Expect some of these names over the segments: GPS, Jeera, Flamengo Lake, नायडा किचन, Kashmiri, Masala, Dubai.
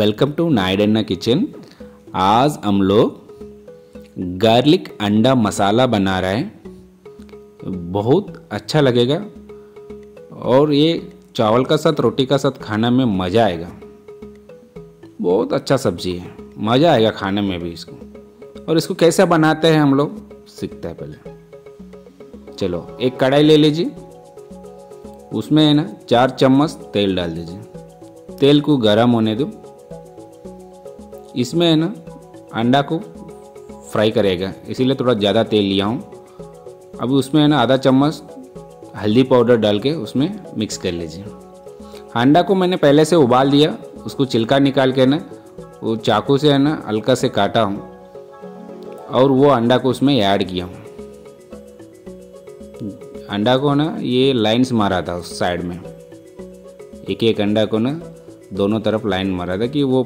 Welcome to नायडा किचन। आज हम लोग गार्लिक अंडा मसाला बना रहे हैं, बहुत अच्छा लगेगा और ये चावल का साथ रोटी का साथ खाने में मज़ा आएगा। बहुत अच्छा सब्जी है, मज़ा आएगा खाने में भी इसको। और इसको कैसे बनाते हैं हम लोग सीखते हैं पहले। चलो एक कढ़ाई ले लीजिए, उसमें है ना 4 चम्मच तेल डाल दीजिए। तेल को गरम होने दो, इसमें है ना अंडा को फ्राई करेगा इसीलिए थोड़ा ज़्यादा तेल लिया हूँ। अभी उसमें है ना आधा चम्मच हल्दी पाउडर डाल के उसमें मिक्स कर लीजिए। अंडा को मैंने पहले से उबाल दिया, उसको छिलका निकाल के ना वो चाकू से है ना हल्का से काटा हूँ और वो अंडा को उसमें ऐड किया हूँ। अंडा को ना ये लाइन्स मारा था उस साइड में, एक एक अंडा को ना दोनों तरफ लाइन मारा था कि वो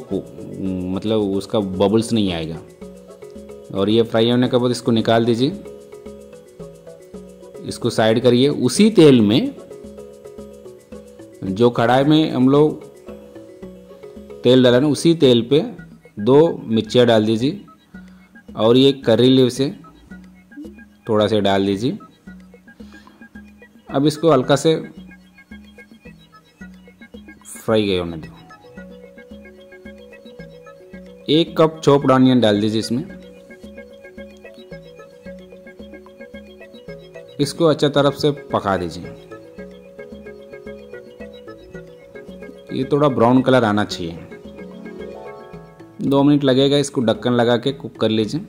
मतलब उसका बबल्स नहीं आएगा। और ये फ्राई होने के बाद इसको निकाल दीजिए, इसको साइड करिए। उसी तेल में जो कढ़ाई में हम लोग तेल डाला ना, उसी तेल पे 2 मिर्चियाँ डाल दीजिए और ये करी लीव्स से थोड़ा सा डाल दीजिए। अब इसको हल्का से फ्राई गए होने दो। 1 कप चॉप्ड ऑनियन डाल दीजिए इसमें, इसको अच्छा तरफ से पका दीजिए। ये थोड़ा ब्राउन कलर आना चाहिए। 2 मिनट लगेगा, इसको ढक्कन लगा के कुक कर लीजिए।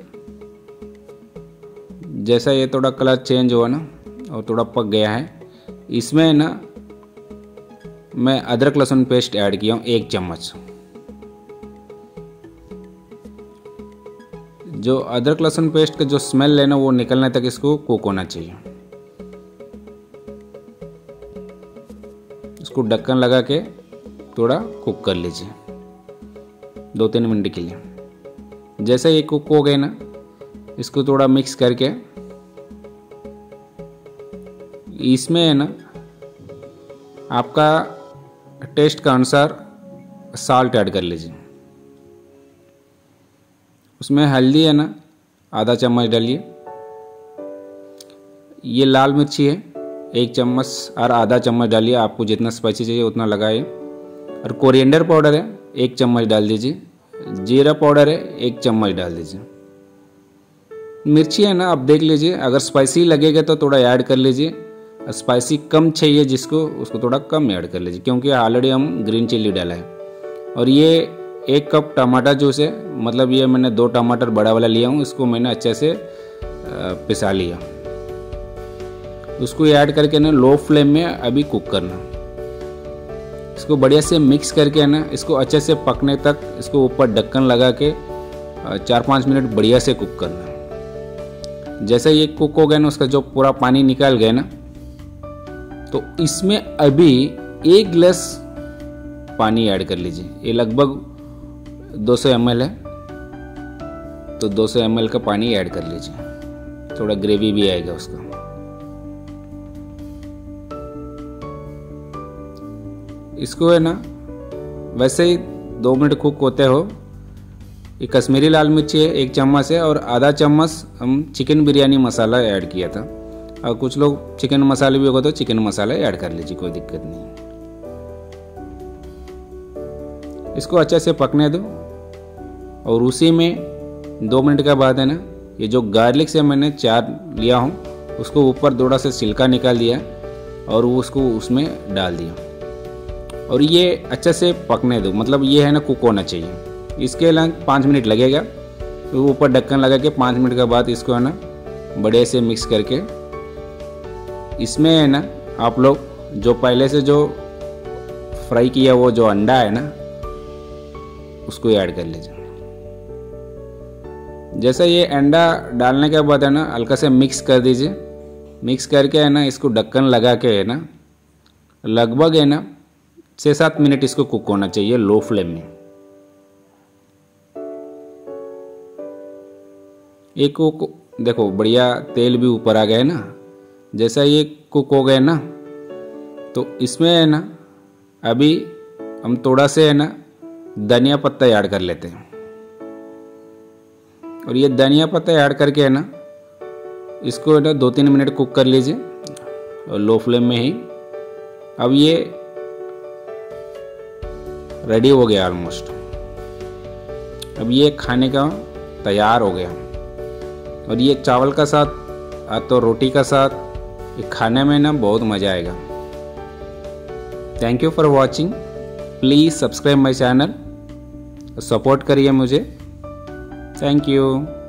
जैसा ये थोड़ा कलर चेंज हुआ ना और थोड़ा पक गया है, इसमें ना मैं अदरक लहसुन पेस्ट ऐड किया हूँ 1 चम्मच। जो अदरक लहसुन पेस्ट का जो स्मेल है ना वो निकलने तक इसको कुक होना चाहिए। इसको ढक्कन लगा के थोड़ा कुक कर लीजिए 2-3 मिनट के लिए। जैसे ये कुक हो गए ना, इसको थोड़ा मिक्स करके इसमें है ना आपका टेस्ट के अनुसार साल्ट ऐड कर लीजिए। उसमें हल्दी है ना आधा चम्मच डालिए, ये लाल मिर्ची है 1 चम्मच और आधा चम्मच डालिए, आपको जितना स्पाइसी चाहिए उतना लगाइए। और कोरिएंडर पाउडर है 1 चम्मच डाल दीजिए, जीरा पाउडर है 1 चम्मच डाल दीजिए। मिर्ची है ना आप देख लीजिए, अगर स्पाइसी लगेगा तो थोड़ा ऐड कर लीजिए, स्पाइसी कम चाहिए जिसको उसको थोड़ा कम ऐड कर लीजिए, क्योंकि ऑलरेडी हम ग्रीन चिल्ली डाला है। और ये 1 कप टमाटर जूस है, मतलब ये मैंने 2 टमाटर बड़ा वाला लिया हूँ, इसको मैंने अच्छे से पिसा लिया। उसको ऐड करके ना लो फ्लेम में अभी कुक करना, इसको बढ़िया से मिक्स करके ना इसको अच्छे से पकने तक इसको ऊपर ढक्कन लगा के 4-5 मिनट बढ़िया से कुक करना। जैसे ये कुक हो गया ना, उसका जो पूरा पानी निकाल गया ना, तो इसमें अभी 1 गिलास पानी ऐड कर लीजिए। ये लगभग 200 ml है, तो 200 ml का पानी ऐड कर लीजिए, थोड़ा ग्रेवी भी आएगा उसका। इसको है ना वैसे ही 2 मिनट कुक होते हो। ये कश्मीरी लाल मिर्ची है 1 चम्मच है और आधा चम्मच हम चिकन बिरयानी मसाला ऐड किया था। और कुछ लोग चिकन मसाले भी होगा तो चिकन मसाला ऐड कर लीजिए, कोई दिक्कत नहीं। इसको अच्छे से पकने दो और उसी में 2 मिनट के बाद है ना ये जो गार्लिक से मैंने 4 लिया हूँ, उसको ऊपर थोड़ा सा छिलका निकाल दिया और उसको उसमें डाल दिया और ये अच्छे से पकने दो, मतलब ये है ना कुक होना चाहिए। इसके अलावा 5 मिनट लगेगा, तो ऊपर ढक्कन लगा के 5 मिनट के बाद इसको है ना बढ़िया से मिक्स करके इसमें है ना आप लोग जो पहले से जो फ्राई किया वो जो अंडा है ना उसको ऐड कर लीजिए। जैसे ये अंडा डालने के बाद है ना हल्का से मिक्स कर दीजिए। मिक्स करके है ना इसको ढक्कन लगा के है ना लगभग है ना 6-7 मिनट इसको कुक होना चाहिए लो फ्लेम में। एक कुक देखो बढ़िया तेल भी ऊपर आ गया है ना। जैसा ये कुक हो गए ना, तो इसमें है ना अभी हम थोड़ा से है ना धनिया पत्ता ऐड कर लेते हैं। और ये धनिया पत्ता ऐड करके है ना, इसको ना 2-3 मिनट कुक कर लीजिए और लो फ्लेम में ही। अब ये रेडी हो गया ऑलमोस्ट। अब ये खाने का तैयार हो गया। और ये चावल का साथ या तो रोटी का साथ ये खाने में ना बहुत मज़ा आएगा। Thank you for watching. Please subscribe my channel, support करिए मुझे। Thank you.